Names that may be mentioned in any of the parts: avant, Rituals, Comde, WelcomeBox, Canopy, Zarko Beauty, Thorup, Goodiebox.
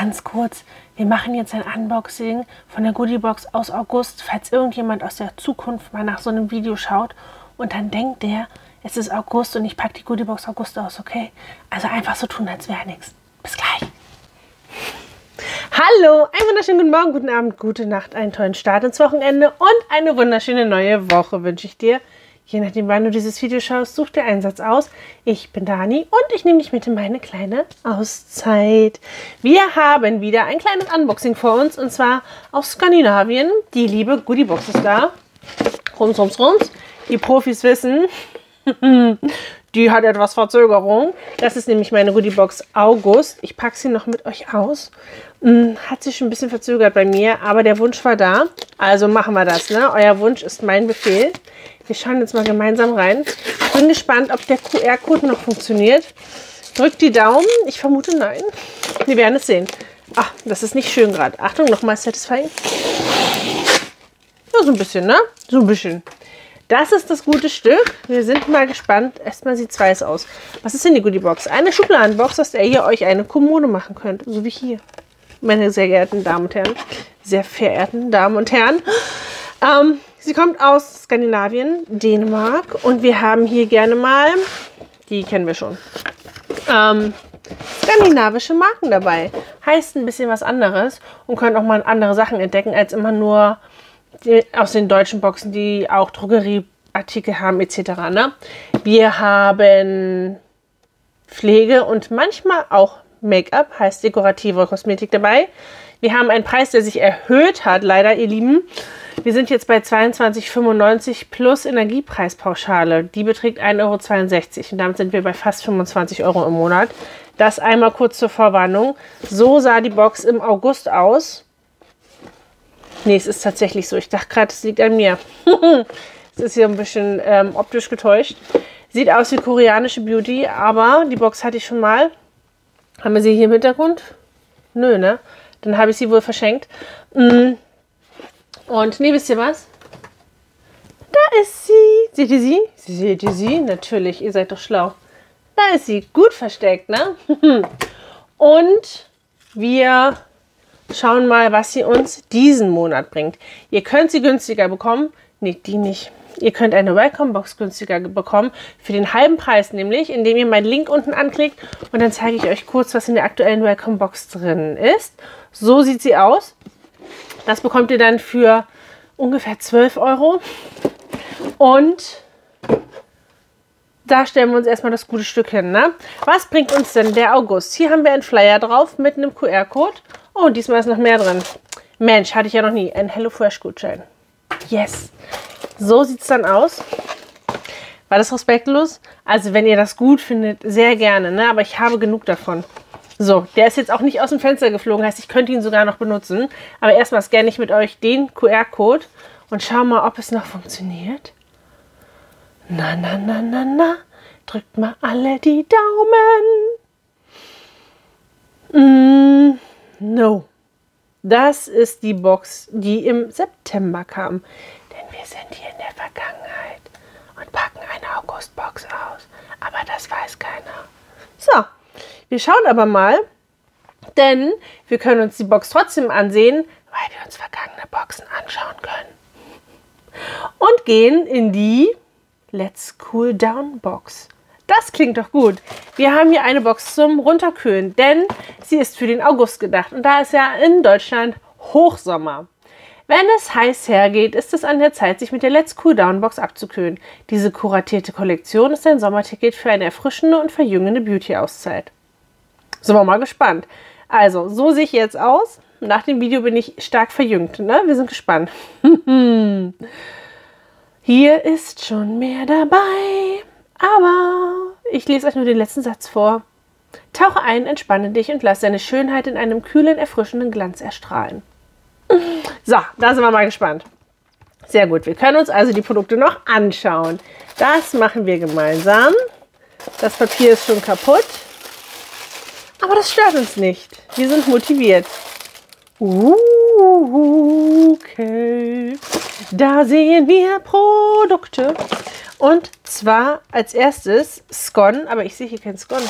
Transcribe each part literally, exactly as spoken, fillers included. ganz kurz, wir machen jetzt ein Unboxing von der Goodiebox aus August, falls irgendjemand aus der Zukunft mal nach so einem Video schaut und dann denkt der, es ist August und ich packe die Goodiebox August aus, okay? Also einfach so tun, als wäre nichts. Bis gleich. Hallo, einen wunderschönen guten Morgen, guten Abend, gute Nacht, einen tollen Start ins Wochenende und eine wunderschöne neue Woche wünsche ich dir. Je nachdem, wann du dieses Video schaust, such dir einen Satz aus. Ich bin Dani und ich nehme dich mit in meine kleine Auszeit. Wir haben wieder ein kleines Unboxing vor uns und zwar aus Skandinavien. Die liebe Goodiebox ist da. Rums, rums, rums. Die Profis wissen, die hat etwas Verzögerung. Das ist nämlich meine Goodiebox August. Ich packe sie noch mit euch aus. Hat sich schon ein bisschen verzögert bei mir, aber der Wunsch war da. Also machen wir das, ne? Euer Wunsch ist mein Befehl. Wir schauen jetzt mal gemeinsam rein. Ich bin gespannt, ob der Q R-Code noch funktioniert. Drückt die Daumen. Ich vermute, nein. Wir werden es sehen. Ach, das ist nicht schön gerade. Achtung, nochmal Satisfying. Ja, so ein bisschen, ne? So ein bisschen. Das ist das gute Stück. Wir sind mal gespannt. Erstmal sieht es aus. Was ist denn die Goodiebox? Eine Schubladenbox, dass ihr euch eine Kommode machen könnt. So wie hier. Meine sehr geehrten Damen und Herren. Sehr verehrten Damen und Herren. Ähm... Sie kommt aus Skandinavien, Dänemark und wir haben hier gerne mal, die kennen wir schon, ähm, skandinavische Marken dabei. Heißt ein bisschen was anderes und können auch mal andere Sachen entdecken als immer nur die, aus den deutschen Boxen, die auch Drogerieartikel haben et cetera. Ne? Wir haben Pflege und manchmal auch Make-up, heißt dekorative Kosmetik dabei. Wir haben einen Preis, der sich erhöht hat, leider, ihr Lieben. Wir sind jetzt bei zweiundzwanzig fünfundneunzig plus Energiepreispauschale. Die beträgt ein Euro zweiundsechzig und damit sind wir bei fast fünfundzwanzig Euro im Monat. Das einmal kurz zur Verwarnung. So sah die Box im August aus. Nee, es ist tatsächlich so. Ich dachte gerade, es liegt an mir. Es ist hier ein bisschen ähm, optisch getäuscht. Sieht aus wie koreanische Beauty, aber die Box hatte ich schon mal. Haben wir sie hier im Hintergrund? Nö, ne? Dann habe ich sie wohl verschenkt. Und nee, wisst ihr was? Da ist sie. Seht ihr sie? Seht ihr sie? Natürlich, ihr seid doch schlau. Da ist sie. Gut versteckt, ne? Und wir schauen mal, was sie uns diesen Monat bringt. Ihr könnt sie günstiger bekommen. Nee, die nicht. Ihr könnt eine Welcome-Box günstiger bekommen, für den halben Preis nämlich, indem ihr meinen Link unten anklickt und dann zeige ich euch kurz, was in der aktuellen Welcome-Box drin ist. So sieht sie aus. Das bekommt ihr dann für ungefähr zwölf Euro und da stellen wir uns erstmal das gute Stück hin. Ne? Was bringt uns denn der August? Hier haben wir einen Flyer drauf mit einem Q R-Code. Oh, diesmal ist noch mehr drin. Mensch, hatte ich ja noch nie. Ein HelloFresh-Gutschein. Yes! So sieht es dann aus. War das respektlos? Also wenn ihr das gut findet, sehr gerne, ne? Aber ich habe genug davon. So, der ist jetzt auch nicht aus dem Fenster geflogen, heißt, ich könnte ihn sogar noch benutzen. Aber erstmal scanne ich mit euch den Q R-Code und schau mal, ob es noch funktioniert. Na, na, na, na, na. Drückt mal alle die Daumen. Mm, no. Das ist die Box, die im September kam. Wir sind hier in der Vergangenheit und packen eine Augustbox aus. Aber das weiß keiner. So, wir schauen aber mal, denn wir können uns die Box trotzdem ansehen, weil wir uns vergangene Boxen anschauen können. Und gehen in die Let's Cool Down Box. Das klingt doch gut. Wir haben hier eine Box zum Runterkühlen, denn sie ist für den August gedacht. Und da ist ja in Deutschland Hochsommer. Wenn es heiß hergeht, ist es an der Zeit, sich mit der Let's Cool Down Box abzukühlen. Diese kuratierte Kollektion ist ein Sommerticket für eine erfrischende und verjüngende Beauty-Auszeit. Sind wir mal gespannt. Also, so sehe ich jetzt aus. Nach dem Video bin ich stark verjüngt, ne? Wir sind gespannt. Hier ist schon mehr dabei, aber ich lese euch nur den letzten Satz vor. Tauche ein, entspanne dich und lass deine Schönheit in einem kühlen, erfrischenden Glanz erstrahlen. So, da sind wir mal gespannt. Sehr gut, wir können uns also die Produkte noch anschauen. Das machen wir gemeinsam. Das Papier ist schon kaputt. Aber das stört uns nicht. Wir sind motiviert. Okay. Da sehen wir Produkte. Und zwar als erstes Scone, aber ich sehe hier kein Scone.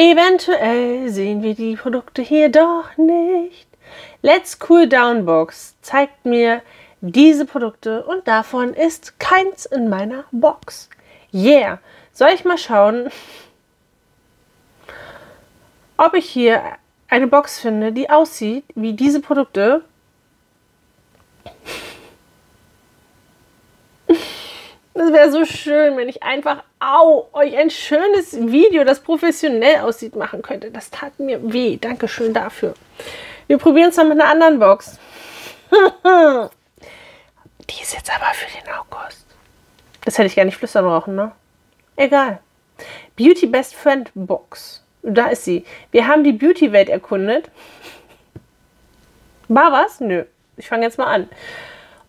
Eventuell sehen wir die Produkte hier doch nicht. Let's Cool Down Box zeigt mir diese Produkte und davon ist keins in meiner Box. Yeah! Soll ich mal schauen, ob ich hier eine Box finde, die aussieht wie diese Produkte? Das wäre so schön, wenn ich einfach au, euch ein schönes Video, das professionell aussieht, machen könnte. Das tat mir weh. Dankeschön dafür. Wir probieren es dann mit einer anderen Box. Die ist jetzt aber für den August. Das hätte ich gar nicht flüstern brauchen, ne? Egal. Beauty Best Friend Box. Da ist sie. Wir haben die Beauty-Welt erkundet. War was? Nö. Ich fange jetzt mal an.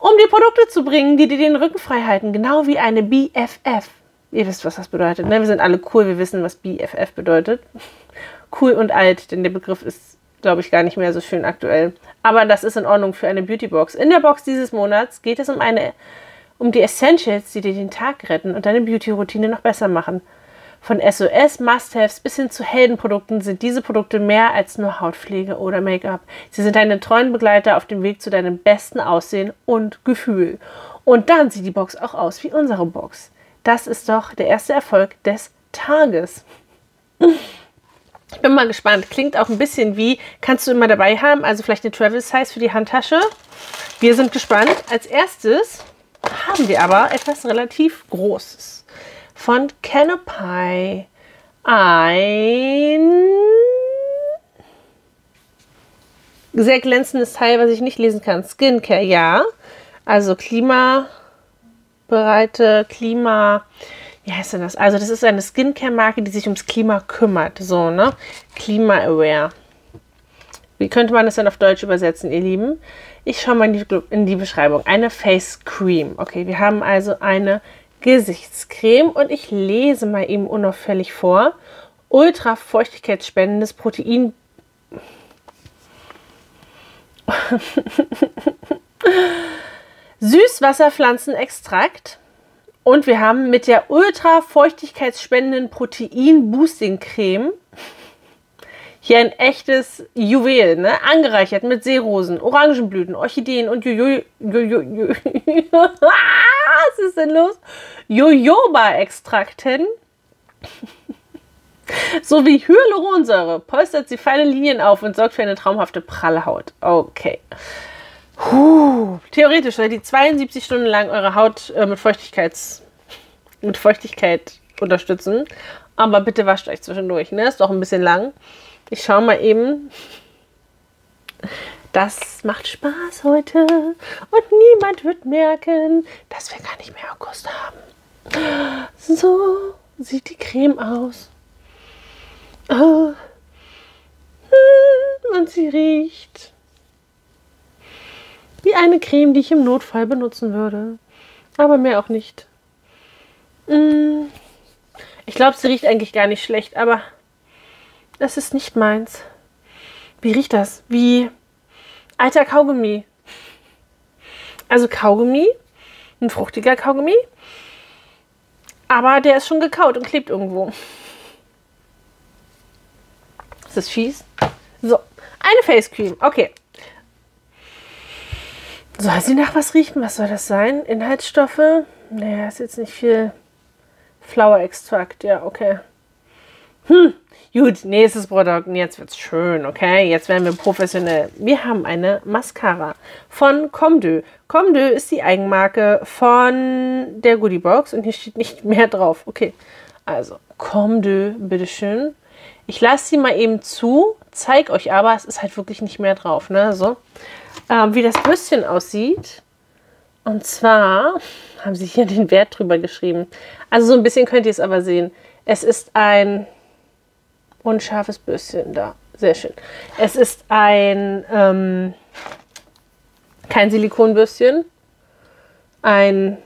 Um die Produkte zu bringen, die dir den Rücken frei halten, genau wie eine B F F. Ihr wisst, was das bedeutet, ne? Wir sind alle cool, wir wissen, was B F F bedeutet. Cool und alt, denn der Begriff ist, glaube ich, gar nicht mehr so schön aktuell. Aber das ist in Ordnung für eine Beauty-Box. In der Box dieses Monats geht es um, eine, um die Essentials, die dir den Tag retten und deine Beauty-Routine noch besser machen. Von S O S, Must-Haves bis hin zu Heldenprodukten sind diese Produkte mehr als nur Hautpflege oder Make-up. Sie sind deine treuen Begleiter auf dem Weg zu deinem besten Aussehen und Gefühl. Und dann sieht die Box auch aus wie unsere Box. Das ist doch der erste Erfolg des Tages. Ich bin mal gespannt. Klingt auch ein bisschen wie, kannst du immer dabei haben, also vielleicht eine Travel-Size für die Handtasche. Wir sind gespannt. Als erstes haben wir aber etwas relativ Großes. Von Canopy ein sehr glänzendes Teil, was ich nicht lesen kann. Skincare, ja. Also klimabereite, Klima... Wie heißt denn das? Also das ist eine Skincare-Marke, die sich ums Klima kümmert. So, ne? Klima-aware. Wie könnte man das denn auf Deutsch übersetzen, ihr Lieben? Ich schaue mal in die, in die Beschreibung. Eine Face Cream. Okay, wir haben also eine Gesichtscreme und ich lese mal eben unauffällig vor. Ultra feuchtigkeitsspendendes Protein. Süßwasserpflanzenextrakt. Und wir haben mit der ultra feuchtigkeitsspendenden Protein Boosting Creme hier ein echtes Juwel, ne? Angereichert mit Seerosen, Orangenblüten, Orchideen und Jojo... Was ist denn los? Jojoba-Extrakten. Sowie Hyaluronsäure. Polstert sie feine Linien auf und sorgt für eine traumhafte pralle Haut. Okay. Puh. Theoretisch seid ihr zweiundsiebzig Stunden lang eure Haut äh, mit, Feuchtigkeits mit Feuchtigkeit unterstützen. Aber bitte wascht euch zwischendurch, ne? Ist doch ein bisschen lang. Ich schaue mal eben. Das macht Spaß heute und niemand wird merken, dass wir gar nicht mehr August haben. So sieht die Creme aus. Und sie riecht wie eine Creme, die ich im Notfall benutzen würde. Aber mehr auch nicht. Ich glaube, sie riecht eigentlich gar nicht schlecht, aber... Das ist nicht meins. Wie riecht das? Wie alter Kaugummi. Also Kaugummi, ein fruchtiger Kaugummi, aber der ist schon gekaut und klebt irgendwo. Ist das fies? So, eine Face Cream, okay. Soll sie nach was riechen? Was soll das sein? Inhaltsstoffe? Naja, ist jetzt nicht viel. Flower-Extrakt, ja, okay. Hm, gut, nächstes Produkt. Jetzt wird's schön, okay? Jetzt werden wir professionell. Wir haben eine Mascara von Comde. Comde ist die Eigenmarke von der Goodiebox und hier steht nicht mehr drauf. Okay, also Comde, bitteschön. Ich lasse sie mal eben zu, zeige euch aber, es ist halt wirklich nicht mehr drauf, ne? So, ähm, wie das Bürstchen aussieht. Und zwar haben sie hier den Wert drüber geschrieben. Also so ein bisschen könnt ihr es aber sehen. Es ist ein... unscharfes Bürstchen da. Sehr schön. Es ist ein, ähm, kein Silikonbürstchen. Ein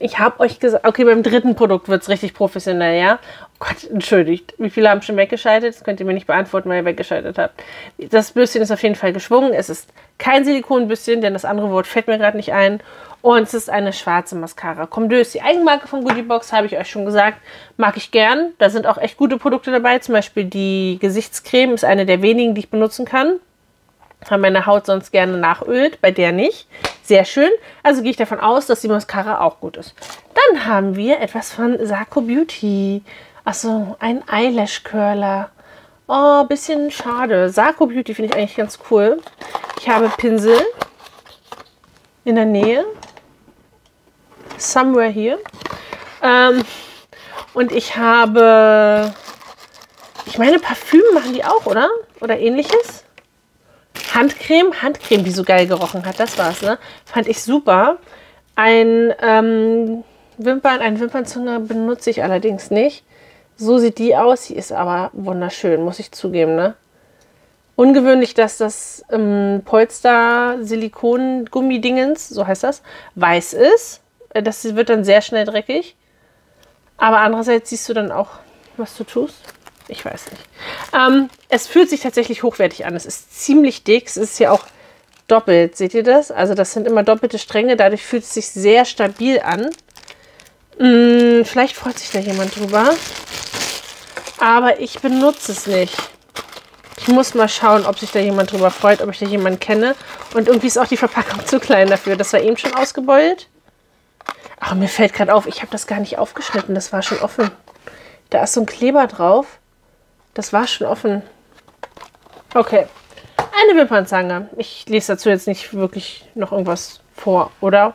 Ich habe euch gesagt, okay, beim dritten Produkt wird es richtig professionell, ja? Oh Gott, entschuldigt. Wie viele haben schon weggeschaltet? Das könnt ihr mir nicht beantworten, weil ihr weggeschaltet habt. Das Bürstchen ist auf jeden Fall geschwungen. Es ist kein Silikonbürstchen, denn das andere Wort fällt mir gerade nicht ein. Und es ist eine schwarze Mascara. Comde ist die Eigenmarke von Goodiebox, habe ich euch schon gesagt. Mag ich gern. Da sind auch echt gute Produkte dabei. Zum Beispiel die Gesichtscreme ist eine der wenigen, die ich benutzen kann, weil meine Haut sonst gerne nachölt, bei der nicht. Sehr schön. Also gehe ich davon aus, dass die Mascara auch gut ist. Dann haben wir etwas von Zarko Beauty. Achso, ein Eyelash Curler. Oh, bisschen schade. Zarko Beauty finde ich eigentlich ganz cool. Ich habe Pinsel in der Nähe. Somewhere here. Ähm, und ich habe, ich meine, Parfüm machen die auch, oder? Oder ähnliches. Handcreme, Handcreme, die so geil gerochen hat, das war's, ne? Fand ich super. Ein ähm, Wimpern, ein Wimpernzünger benutze ich allerdings nicht. So sieht die aus, sie ist aber wunderschön, muss ich zugeben, ne? Ungewöhnlich, dass das ähm, Polster-Silikon-Gummidingens, so heißt das, weiß ist. Das wird dann sehr schnell dreckig. Aber andererseits siehst du dann auch, was du tust. Ich weiß nicht. Ähm, es fühlt sich tatsächlich hochwertig an. Es ist ziemlich dick. Es ist ja auch doppelt. Seht ihr das? Also das sind immer doppelte Stränge. Dadurch fühlt es sich sehr stabil an. Hm, vielleicht freut sich da jemand drüber. Aber ich benutze es nicht. Ich muss mal schauen, ob sich da jemand drüber freut, ob ich da jemanden kenne. Und irgendwie ist auch die Verpackung zu klein dafür. Das war eben schon ausgebeult. Ach, mir fällt gerade auf, ich habe das gar nicht aufgeschnitten. Das war schon offen. Da ist so ein Kleber drauf. Das war schon offen. Okay. Eine Wimpernzange. Ich lese dazu jetzt nicht wirklich noch irgendwas vor, oder?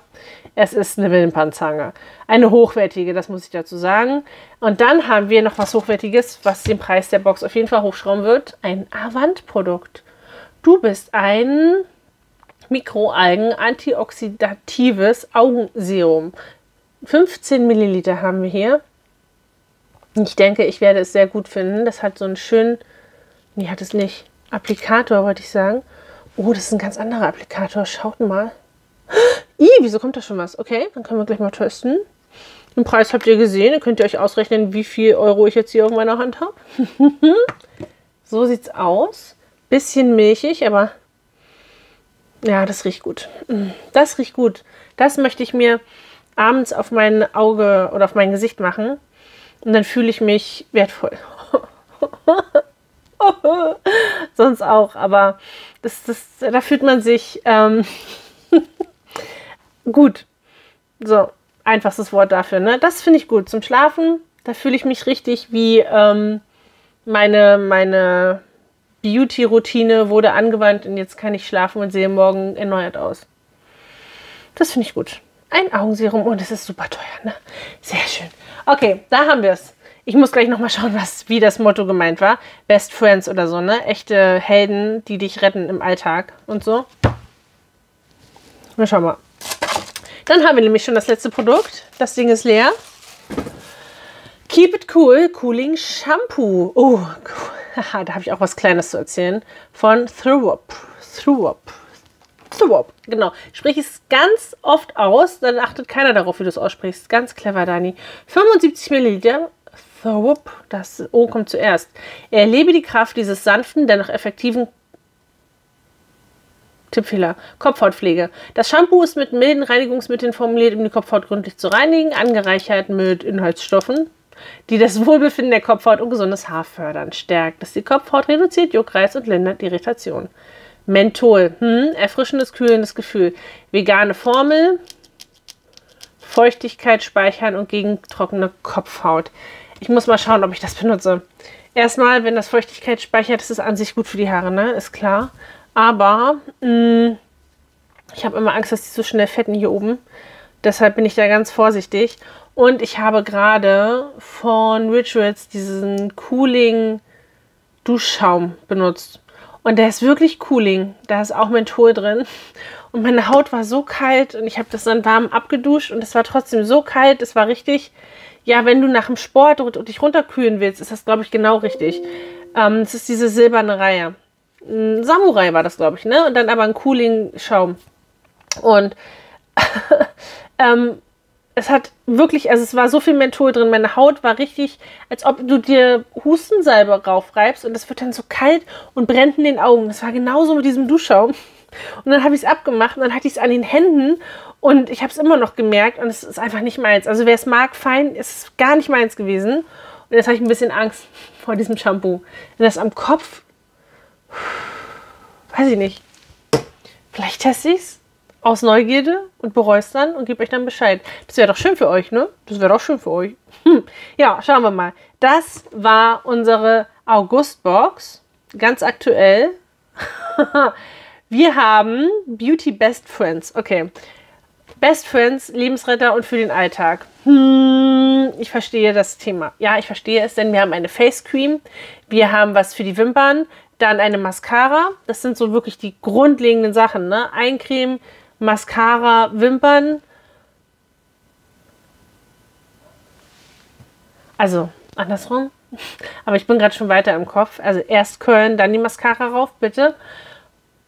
Es ist eine Wimpernzange. Eine hochwertige, das muss ich dazu sagen. Und dann haben wir noch was Hochwertiges, was den Preis der Box auf jeden Fall hochschrauben wird. Ein Avant-Produkt. Du bist ein Mikroalgen-antioxidatives Augenserum. fünfzehn Milliliter haben wir hier. Ich denke, ich werde es sehr gut finden. Das hat so einen schönen, nee, hat es nicht, Applikator, wollte ich sagen. Oh, das ist ein ganz anderer Applikator. Schaut mal. Ih, wieso kommt da schon was? Okay, dann können wir gleich mal testen. Den Preis habt ihr gesehen. Dann könnt ihr euch ausrechnen, wie viel Euro ich jetzt hier auf meiner Hand habe. So sieht's aus. Bisschen milchig, aber ja, das riecht gut. Das riecht gut. Das möchte ich mir abends auf mein Auge oder auf mein Gesicht machen. Und dann fühle ich mich wertvoll. Sonst auch, aber das, das, da fühlt man sich ähm, gut. So, einfachstes Wort dafür, ne? Das finde ich gut. Zum Schlafen, da fühle ich mich richtig wie ähm, meine, meine Beauty-Routine wurde angewandt und jetzt kann ich schlafen und sehe morgen erneuert aus. Das finde ich gut. Ein Augenserum und es ist super teuer, ne? Sehr schön. Okay, da haben wir es. Ich muss gleich nochmal schauen, was, wie das Motto gemeint war. Best Friends oder so, ne? Echte Helden, die dich retten im Alltag und so. Na, schau mal. Dann haben wir nämlich schon das letzte Produkt. Das Ding ist leer. Keep It Cool Cooling Shampoo. Oh, cool. Da habe ich auch was Kleines zu erzählen. Von Thorup. Thorup. Thorup, genau. Sprich es ganz oft aus, dann achtet keiner darauf, wie du es aussprichst. Ganz clever, Dani. fünfundsiebzig Milliliter Thorup, das O kommt zuerst. Erlebe die Kraft dieses sanften, dennoch effektiven Tippfehler. Kopfhautpflege. Das Shampoo ist mit milden Reinigungsmitteln formuliert, um die Kopfhaut gründlich zu reinigen, angereichert mit Inhaltsstoffen, die das Wohlbefinden der Kopfhaut und gesundes Haar fördern. Stärkt es die Kopfhaut, reduziert Juckreiz und lindert Irritation. Menthol, hm, erfrischendes, kühlendes Gefühl. Vegane Formel, Feuchtigkeit speichern und gegen trockene Kopfhaut. Ich muss mal schauen, ob ich das benutze. Erstmal, wenn das Feuchtigkeit speichert, ist es an sich gut für die Haare, ne? Ist klar. Aber mh, ich habe immer Angst, dass die so schnell fetten hier oben. Deshalb bin ich da ganz vorsichtig. Und ich habe gerade von Rituals diesen Cooling Duschschaum benutzt. Und der ist wirklich cooling. Da ist auch Menthol drin. Und meine Haut war so kalt und ich habe das dann warm abgeduscht und es war trotzdem so kalt. Es war richtig, ja, wenn du nach dem Sport und, und dich runterkühlen willst, ist das, glaube ich, genau richtig. Ähm, es ist diese silberne Reihe. Ein Samurai war das, glaube ich, ne? Und dann aber ein Cooling-Schaum. Und ähm, Es hat wirklich, also es war so viel Menthol drin, meine Haut war richtig, als ob du dir Hustensalbe raufreibst und das wird dann so kalt und brennt in den Augen. Das war genauso mit diesem Duschschaum. Und dann habe ich es abgemacht und dann hatte ich es an den Händen und ich habe es immer noch gemerkt und es ist einfach nicht meins. Also wer es mag, fein, ist es gar nicht meins gewesen. Und jetzt habe ich ein bisschen Angst vor diesem Shampoo. Wenn das am Kopf, weiß ich nicht, vielleicht teste ich es. Aus Neugierde und bereust dann und gebe euch dann Bescheid. Das wäre doch schön für euch, ne? Das wäre doch schön für euch. Hm. Ja, schauen wir mal. Das war unsere August-Box. Ganz aktuell. Wir haben Beauty Best Friends. Okay. Best Friends, Lebensretter und für den Alltag. Hm, ich verstehe das Thema. Ja, ich verstehe es, denn wir haben eine Face Cream. Wir haben was für die Wimpern. Dann eine Mascara. Das sind so wirklich die grundlegenden Sachen, ne? Eincreme, Mascara, Wimpern. Also, andersrum. Aber ich bin gerade schon weiter im Kopf. Also erst Curlen, dann die Mascara rauf, bitte.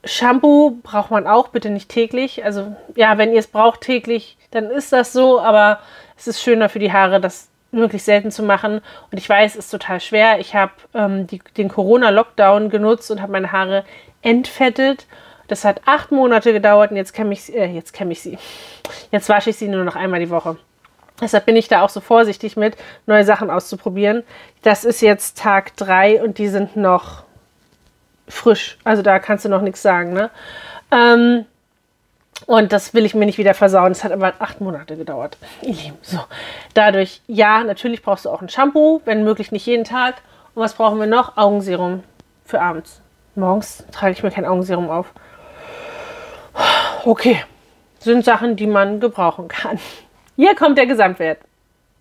Shampoo braucht man auch, bitte nicht täglich. Also, ja, wenn ihr es braucht täglich, dann ist das so. Aber es ist schöner für die Haare, das möglichst selten zu machen. Und ich weiß, es ist total schwer. Ich habe ähm, den Corona-Lockdown genutzt und habe meine Haare entfettet. Das hat acht Monate gedauert und jetzt kämme ich, äh, jetzt kämme ich sie. Jetzt wasche ich sie nur noch einmal die Woche. Deshalb bin ich da auch so vorsichtig mit, neue Sachen auszuprobieren. Das ist jetzt Tag drei und die sind noch frisch. Also da kannst du noch nichts sagen, ne? Ähm, und das will ich mir nicht wieder versauen. Das hat aber acht Monate gedauert. So. Dadurch, ja, natürlich brauchst du auch ein Shampoo, wenn möglich nicht jeden Tag. Und was brauchen wir noch? Augenserum für abends. Morgens trage ich mir kein Augenserum auf. Okay, sind Sachen, die man gebrauchen kann. Hier kommt der Gesamtwert.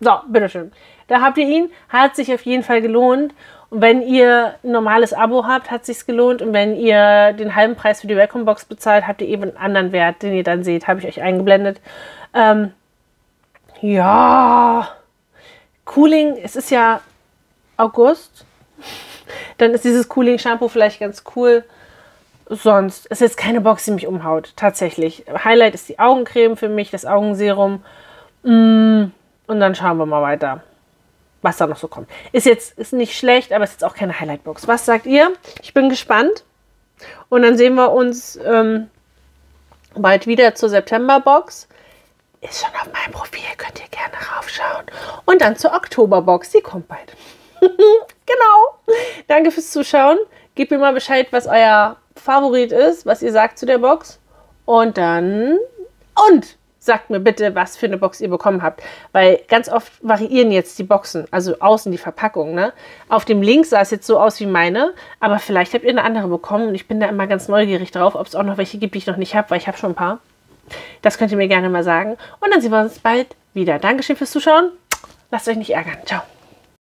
So, bitteschön. Da habt ihr ihn. Hat sich auf jeden Fall gelohnt. Und wenn ihr ein normales Abo habt, hat es sich gelohnt. Und wenn ihr den halben Preis für die Welcome-Box bezahlt, habt ihr eben einen anderen Wert, den ihr dann seht. Habe ich euch eingeblendet. Ähm, ja, Cooling, es ist ja August. Dann ist dieses Cooling-Shampoo vielleicht ganz cool. Sonst ist jetzt keine Box, die mich umhaut, tatsächlich. Highlight ist die Augencreme für mich, das Augenserum. Und dann schauen wir mal weiter, was da noch so kommt. Ist jetzt ist nicht schlecht, aber ist jetzt auch keine Highlight-Box. Was sagt ihr? Ich bin gespannt. Und dann sehen wir uns ähm, bald wieder zur September-Box. Ist schon auf meinem Profil, könnt ihr gerne raufschauen. Und dann zur Oktober-Box, die kommt bald. Genau. Danke fürs Zuschauen. Gebt mir mal Bescheid, was euer Favorit ist, was ihr sagt zu der Box. Und dann... Und sagt mir bitte, was für eine Box ihr bekommen habt. Weil ganz oft variieren jetzt die Boxen, also außen die Verpackung, ne? Auf dem Link sah es jetzt so aus wie meine, aber vielleicht habt ihr eine andere bekommen. Und ich bin da immer ganz neugierig drauf, ob es auch noch welche gibt, die ich noch nicht habe, weil ich habe schon ein paar. Das könnt ihr mir gerne mal sagen. Und dann sehen wir uns bald wieder. Dankeschön fürs Zuschauen. Lasst euch nicht ärgern. Ciao.